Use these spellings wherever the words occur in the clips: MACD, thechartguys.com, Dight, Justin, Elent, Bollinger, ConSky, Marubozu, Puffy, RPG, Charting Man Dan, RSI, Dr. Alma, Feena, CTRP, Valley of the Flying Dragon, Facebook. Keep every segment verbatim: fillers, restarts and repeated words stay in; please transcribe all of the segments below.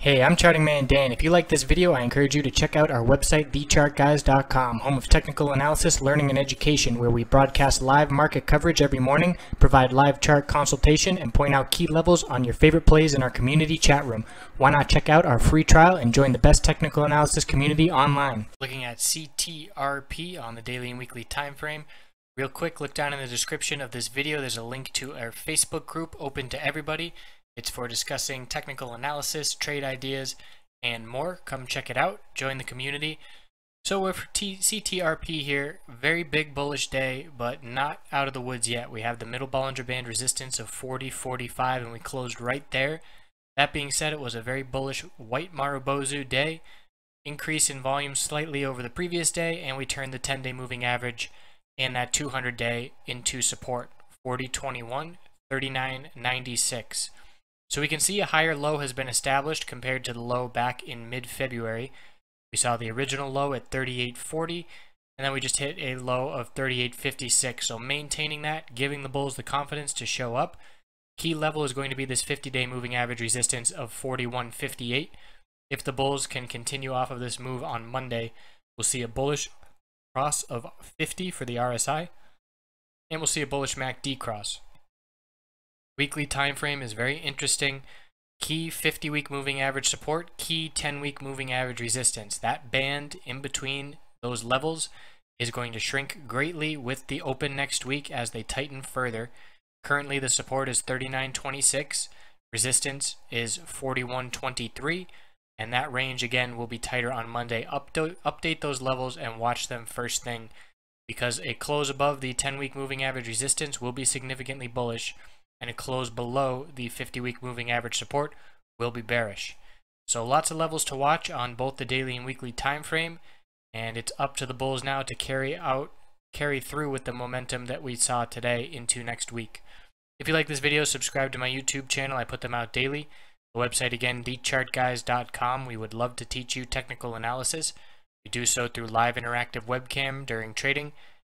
Hey, I'm Charting Man Dan. If you like this video, I encourage you to check out our website, the chart guys dot com, home of technical analysis, learning, and education, where we broadcast live market coverage every morning, provide live chart consultation, and point out key levels on your favorite plays in our community chat room. Why not check out our free trial and join the best technical analysis community online? Looking at C T R P on the daily and weekly time frame. Real quick, look down in the description of this video. There's a link to our Facebook group open to everybody. It's for discussing technical analysis, trade ideas, and more. Come check it out. Join the community. So we're for C T R P here. Very big bullish day, but not out of the woods yet. We have the middle Bollinger Band resistance of forty forty-five, and we closed right there. That being said, it was a very bullish white Marubozu day. Increase in volume slightly over the previous day, and we turned the ten-day moving average and that two hundred day into support, forty twenty-one, thirty-nine ninety-six. So we can see a higher low has been established compared to the low back in mid-February. We saw the original low at thirty-eight forty, and then we just hit a low of thirty-eight fifty-six. So maintaining that, giving the bulls the confidence to show up. Key level is going to be this fifty-day moving average resistance of forty-one fifty-eight. If the bulls can continue off of this move on Monday, we'll see a bullish cross of fifty for the R S I, and we'll see a bullish M A C D cross. Weekly time frame is very interesting. Key fifty-week moving average support, key ten-week moving average resistance. That band in between those levels is going to shrink greatly with the open next week as they tighten further. Currently, the support is thirty-nine twenty-six, resistance is forty-one twenty-three, and that range again will be tighter on Monday. Updo- update those levels and watch them first thing, because a close above the ten-week moving average resistance will be significantly bullish, and a close below the fifty-week moving average support will be bearish. So lots of levels to watch on both the daily and weekly time frame, and it's up to the bulls now to carry out, carry through with the momentum that we saw today into next week. If you like this video, subscribe to my YouTube channel. I put them out daily. The website again, the chart guys dot com. We would love to teach you technical analysis. We do so through live interactive webcam during trading,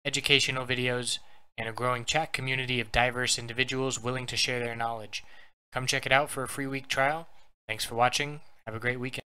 educational videos, and a growing chat community of diverse individuals willing to share their knowledge. Come check it out for a free week trial. Thanks for watching. Have a great weekend.